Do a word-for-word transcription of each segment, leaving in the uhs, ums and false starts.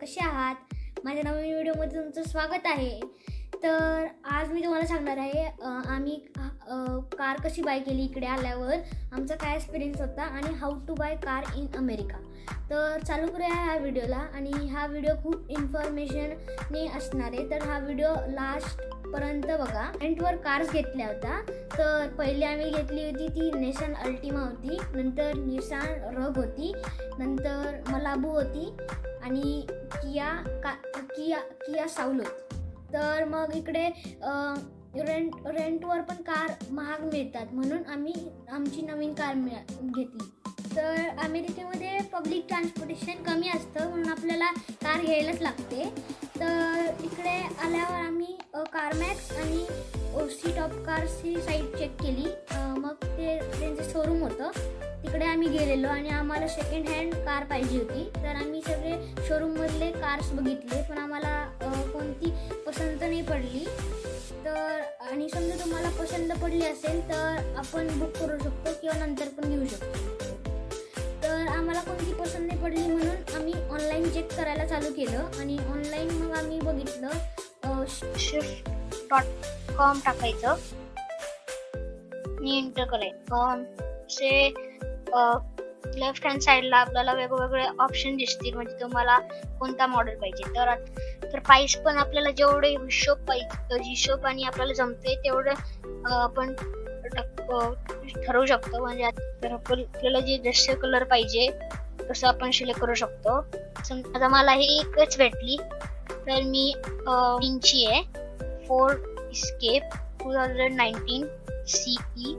कसे आहात? माझ्या नवीन व्हिडिओमध्ये तुमचं स्वागत आहे। तर आज मी तुम्हाला सांगणार आहे आम्ही कार कशी बाय केली, इकडे आल्यावर आमचा काय एक्सपिरियन्स होता आणि how to buy car in America. तर चालू करूया ह्या व्हिडिओला। आणि हा व्हिडिओ खूप इन्फॉर्मेशनने असणार आहे, तर हा व्हिडिओ लास्ट पर्यंत बघा। रेंटवर कार्स घेतल्या होता। तर पहिले आम्ही घेतली होती ती नेशन अल्टिमा होती, नंतर निसान रग होती, नंतर मलाबू होती आणि किया का किया किया साऊल होती। तर मग इकडे रेंट रेंटवर पण कार महाग मिळतात, म्हणून आम्ही आमची नवीन कार घेतली। तर अमेरिकेमध्ये पब्लिक ट्रान्सपोर्टेशन कमी असतं, म्हणून आपल्याला कार घ्यायलाच लागते। तर इकडे आल्यावर आम्ही CarMax आणि O C Top Cars ही साईट चेक केली। मग ते त्यांचं शोरूम होतं, तिकडे आम्ही गेलेलो आणि आम्हाला सेकंड हँड कार पाहिजे होती। तर आम्ही सगळे शोरूममधले कार्स बघितले, पण आम्हाला कोणती पसंत नाही पडली। तर आणि समजा तुम्हाला पसंत पडली असेल तर आपण बुक करू शकतो किंवा नंतर पण घेऊ शकतो। तर आम्हाला कोणती पसंत नाही पडली म्हणून आम्ही ऑनलाईन चेक करायला चालू केलं। आणि ऑनलाईन मग आम्ही बघितलं शिफ्ट डॉट कॉम टाकायचं, एंटर करायचं। से लेफ्ट हँड साईडला आपल्याला वेगवेगळे ऑप्शन दिसतील, म्हणजे तुम्हाला कोणता मॉडेल पाहिजे। तर तर प्राइस पण आपल्याला जेवढे हिशोब पाहिजे, हिशोब आणि आपल्याला जमते तेवढं आपण ठरवू शकतो। म्हणजे तर आपल्याला जे जसे कलर पाहिजे तसं आपण सिलेक्ट करू शकतो। आता मला ही एकच भेटली, तर मी इंची आहे Ford Escape two thousand nineteen C E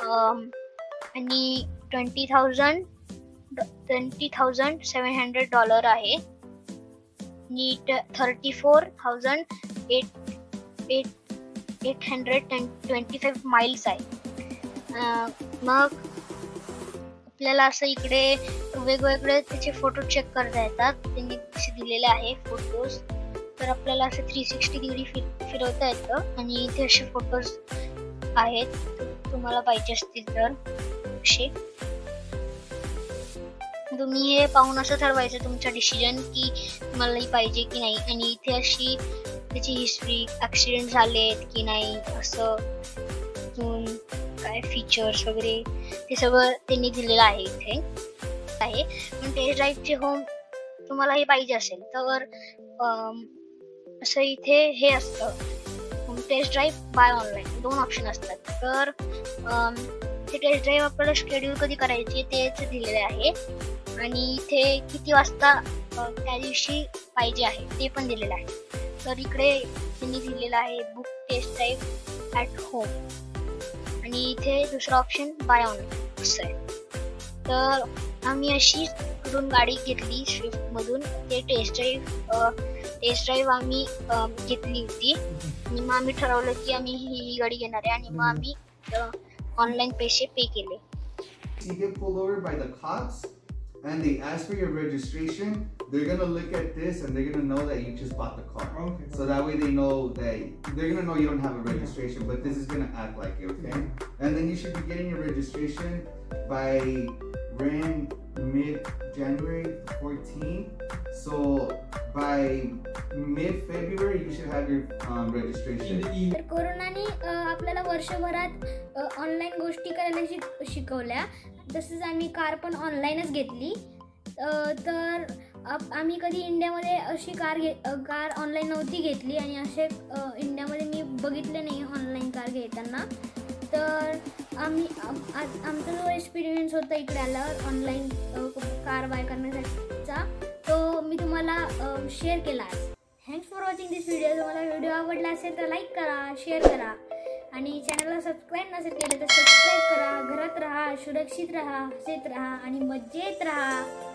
आणि twenty thousand twenty thousand seven hundred dollar आहे। नीट thirty four thousand eight eight eight hundred twenty five miles आहे। मग आपल्याला असं इकडे वेगवेगळे त्याचे फोटो चेक करता येतात, त्यांनी तसे दिलेले आहे फोटोज। तर आपल्याला असं थ्री सिक्स्टी डिग्री फिर फिरवता येतं आणि इथे असे फोटोज आहेत, तुम्हाला पाहिजे असतील तर असे तुम्ही हे पाहून असं ठरवायचं तुमचा डिसिजन की तुम्हाला ही पाहिजे की नाही। आणि इथे अशी त्याची हिस्ट्री, ॲक्सिडेंट झालेत की नाही, असं काय फीचर्स वगैरे ते सगळं त्यांनी दिलेलं आहे इथे आहे। पण टेस्ट ड्राईव्हचे होम तुम्हाला हे पाहिजे असेल तर असं इथे हे असतं टेस्ट ड्राईव्ह बाय ऑनलाईन, दोन ऑप्शन असतात। तर ते टेस्ट ड्राईव्ह आपल्याला शेड्यूल कधी करायचे तेच दिलेले आहे आणि इथे किती वाजता त्या दिवशी पाहिजे आहे ते पण दिलेलं आहे। तर इकडे त्यांनी दिलेलं आहे book test drive at home आणि इथे दुसरा ऑप्शन बाय ऑनलाईन असं आहे। तर आम्ही अशी कुठून गाडी घेतली स्विफ्टमधून, ते टेस्ट ड्राईव्ह टेस्ट ड्राईव्ह आम्ही घेतली होती। आणि मग आम्ही ठरवलं की आम्ही ही ही गाडी घेणार आहे आणि मग आम्ही ऑनलाईन पैसे पे केले। You get pulled over by the cops and they ask for your registration. They're going to look at this and they're going to know that you just bought the car. Okay. So that way they know that they're going to know you don't have a registration, but this is going to act like it, okay? And then you should be getting your registration by around mid January fourteenth. So by mid February you should have your um, registration. तर कोरोनाने आपल्याला वर्षभरात online गोष्टी करायला शिकवल्या, तसंच आम्ही car पण ऑनलाइनच घेतली। तर आम्ही कधी इंडियामध्ये अशी कार घे कार ऑनलाईन नव्हती घेतली आणि असे इंडियामध्ये मी बघितले नाही ऑनलाईन कार घेताना। तर आम्ही आमचा जो एक्सपिरियन्स होता इकडे आल्यावर ऑनलाईन कार बाय करण्यासाठीचा तो मी तुम्हाला शेअर केला आहे। Thanks for watching this video. तुम्हाला व्हिडिओ आवडला असेल तर लाईक करा, शेअर करा आणि चॅनलला सबस्क्राईब नसेल केले तर सबस्क्राईब करा। घरात राहा, सुरक्षित राहा, हसत राहा आणि मजेत राहा।